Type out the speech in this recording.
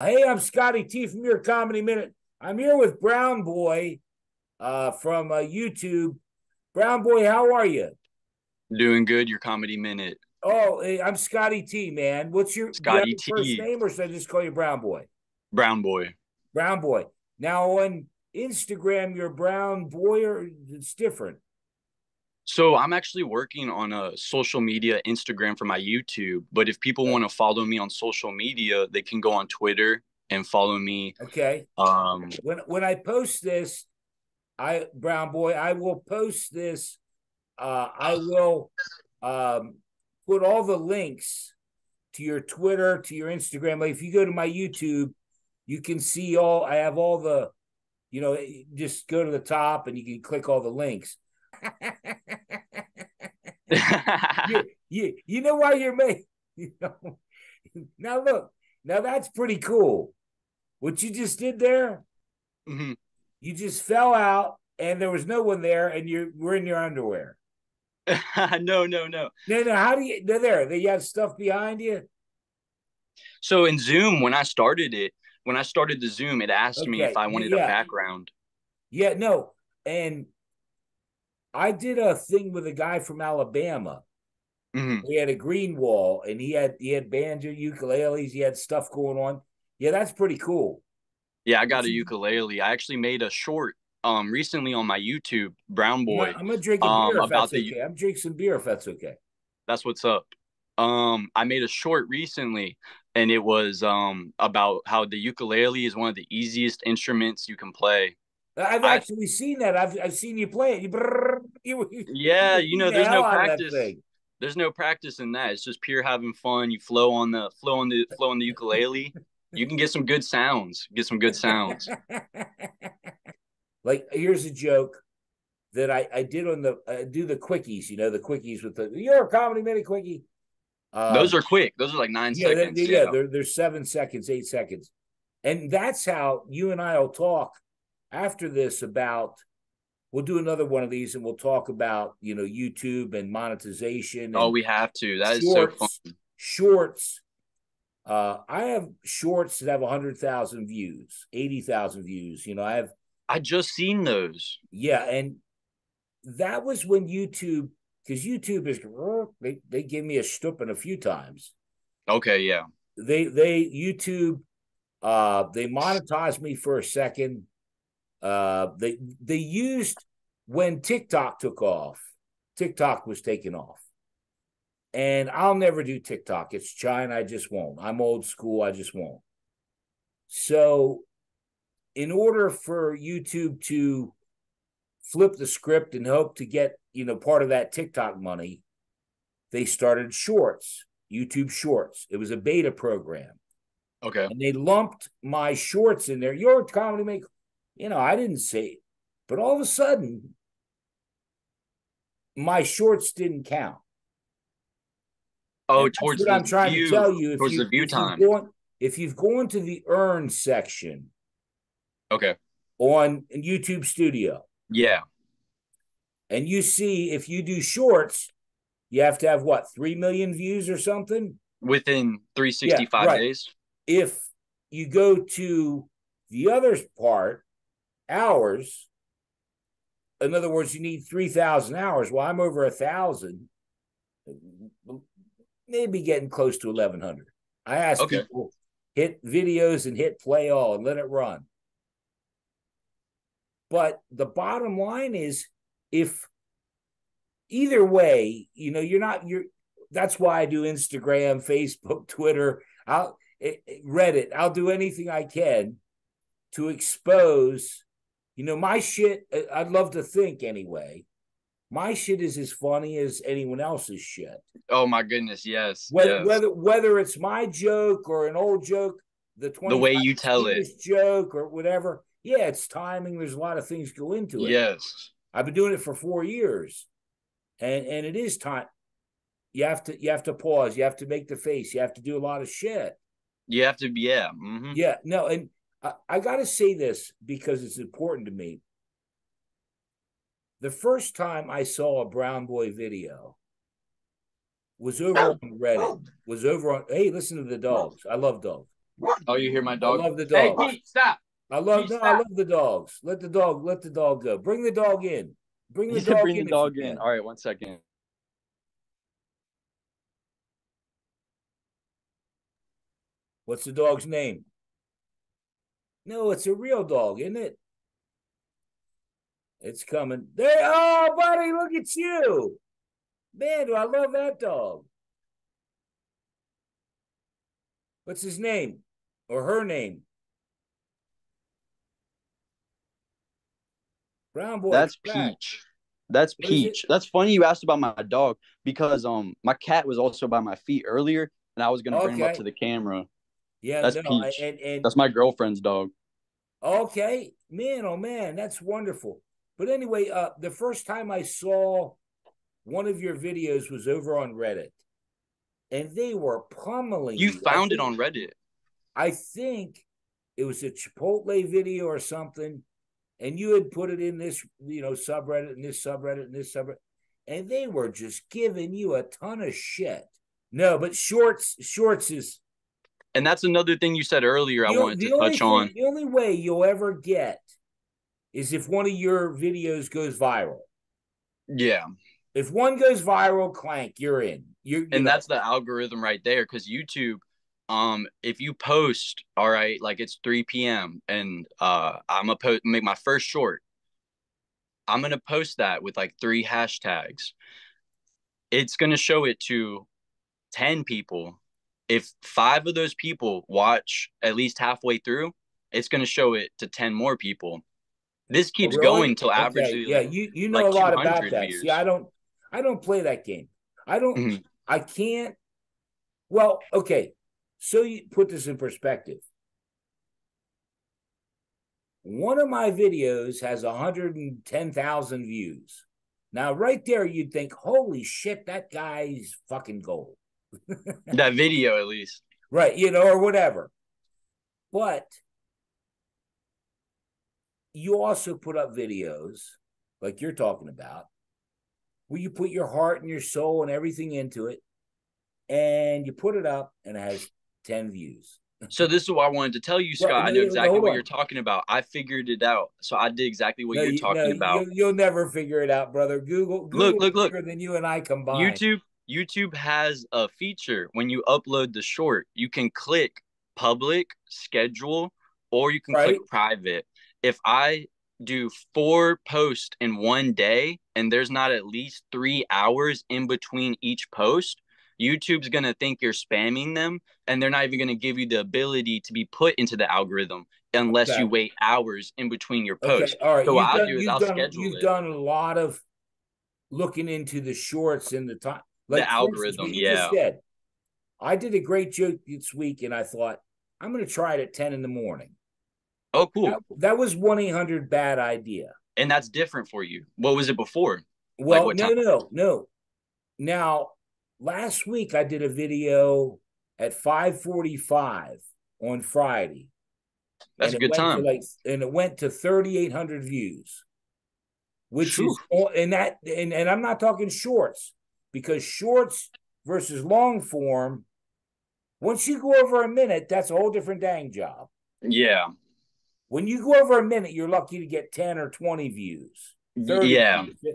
Hey, I'm Scotty T from Your Comedy Minute. I'm here with Brownboy from YouTube. Brownboy, how are you? Doing good, Your Comedy Minute. Oh, I'm Scotty T, man. What's your Scotty T first name, or should I just call you Brownboy? Brownboy. Brownboy. Now on Instagram, you're Brownboy, or it's different? So I'm actually working on a social media Instagram for my YouTube. But if people want to follow me on social media, they can go on Twitter and follow me. Okay. When I post this, Brownboy, I will post this. I will put all the links to your Twitter, to your Instagram. Like if you go to my YouTube, you can see all. I have all the, you know, just go to the top and you can click all the links. you know why you're made. You know? Now look, now that's pretty cool. What you just did there, You just fell out, and there was no one there, and we're in your underwear. No. How do you? No, there. You have stuff behind you. So in Zoom, when I started the Zoom, it asked me if I wanted a background. Yeah, no, and I did a thing with a guy from Alabama. He had a green wall, and he had banjo, ukuleles, he had stuff going on. Yeah, that's pretty cool. Yeah, I got a ukulele. I actually made a short recently on my YouTube, Brownboy. I'm gonna drink a beer if that's okay. I'm drinking some beer if that's okay. That's what's up. I made a short recently, and it was about how the ukulele is one of the easiest instruments you can play. I've actually seen that. I've seen you play it. Yeah, you know, there's no practice. There's no practice in that. It's just pure having fun. You flow on the ukulele. You can get some good sounds. Like here's a joke that I did on the do the quickies. You know, the quickies with the Your Comedy Minute quickie. Those are quick. Those are like 9 seconds. They're 7 seconds, 8 seconds, and that's how you and I will talk. After this, we'll do another one of these, and we'll talk about, you know, YouTube and monetization. And we have to. That shorts, is so fun. Shorts. I have shorts that have 100,000 views, 80,000 views. You know, I just seen those. Yeah, and that was when YouTube, because YouTube is they give me a stoopin' a few times. Okay, yeah. They monetized me for a second. They used when TikTok took off. TikTok was taken off, and I'll never do TikTok. It's China. I just won't. I'm old school. I just won't. So, in order for YouTube to flip the script and hope to get, you know, part of that TikTok money, they started Shorts, YouTube Shorts. It was a beta program. Okay, and they lumped my shorts in there. Your Comedy Maker. You know, I didn't say it, but all of a sudden, my shorts didn't count. Oh, towards the view time. If you've gone to the earn section, okay, on YouTube Studio, yeah, and you see if you do shorts, you have to have what, 3 million views or something within 365 days. If you go to the other part. Hours, in other words, you need 3,000 hours. Well, I'm over 1,000, maybe getting close to 1,100. I asked people, hit videos and hit play all and let it run. But the bottom line is, if either way, you know, that's why I do Instagram, Facebook, Twitter, Reddit. I'll do anything I can to expose. You know, my shit, I'd love to think anyway, my shit is as funny as anyone else's shit. Oh, my goodness, yes. Whether it's my joke or an old joke, the way you tell it. Joke or whatever. Yeah, it's timing. There's a lot of things go into it. Yes. I've been doing it for 4 years. And it is time. You have to pause. You have to make the face. You have to do a lot of shit. You have to, yeah. Mm-hmm. Yeah, no, and I got to say this because it's important to me. The first time I saw a Brownboy video was over on Reddit. Hey, listen to the dogs. I love dogs. Oh, you hear my dog? I love the dog. Hey, Pete, stop. I love the dogs. Let the dog go. Bring the dog in. Bring the dog in. All right, 1 second. What's the dog's name? No, it's a real dog, isn't it? It's coming. There. Oh, buddy, look at you. Man, do I love that dog. What's his name? Or her name? Brownboy. That's Peach. That's Peach. That's funny you asked about my dog because my cat was also by my feet earlier, and I was going to bring him up to the camera. Yeah, that's Peach. And that's my girlfriend's dog. Okay. Man, oh, man, that's wonderful. But anyway, the first time I saw one of your videos was over on Reddit, and they were pummeling. You found it on Reddit. I think it was a Chipotle video or something, and you had put it in this, you know, subreddit and this subreddit and this subreddit, and they were just giving you a ton of shit. No, but shorts is... And that's another thing you said earlier I wanted to touch on. The only way you'll ever get is if one of your videos goes viral. Yeah. If one goes viral, clank, you're in. And that's the algorithm right there, because YouTube, if you post, all right, like it's 3 p.m. and I'm going to make my first short. I'm going to post that with like 3 hashtags. It's going to show it to 10 people. If 5 of those people watch at least halfway through, it's going to show it to 10 more people. This keeps going till average. Yeah, like, you know like a lot about that. Views. See, I don't play that game. I can't. Well, okay. So you put this in perspective. One of my videos has 110,000 views. Now, right there, you'd think, holy shit, that guy's fucking gold. That video, at least. Right, you know, or whatever. But you also put up videos, like you're talking about, where you put your heart and your soul and everything into it, and you put it up, and it has 10 views. So this is what I wanted to tell you, Scott. Well, I know exactly what you're talking about. I figured it out. So I did exactly what you're talking about. You'll never figure it out, brother. Google look. Bigger than you and I combined. YouTube has a feature when you upload the short. You can click public, schedule, or you can click private. If I do 4 posts in one day and there's not at least 3 hours in between each post, YouTube's going to think you're spamming them, and they're not even going to give you the ability to be put into the algorithm unless you wait hours in between your posts. All right. So what I'll do is I'll schedule it. You've done a lot of looking into the shorts and the time. Like the algorithm, yeah. Said, I did a great joke this week, and I thought, I'm going to try it at 10 in the morning. Oh, cool. That was 1-800 bad idea. And that's different for you. What was it before? Well, like no. Now, last week I did a video at 5:45 on Friday. That's a good time. And it went to 3,800 views. Which is, and I'm not talking shorts. Because shorts versus long form, once you go over a minute, that's a whole different dang job. Yeah. When you go over a minute, you're lucky to get 10 or 20 views. 30 views.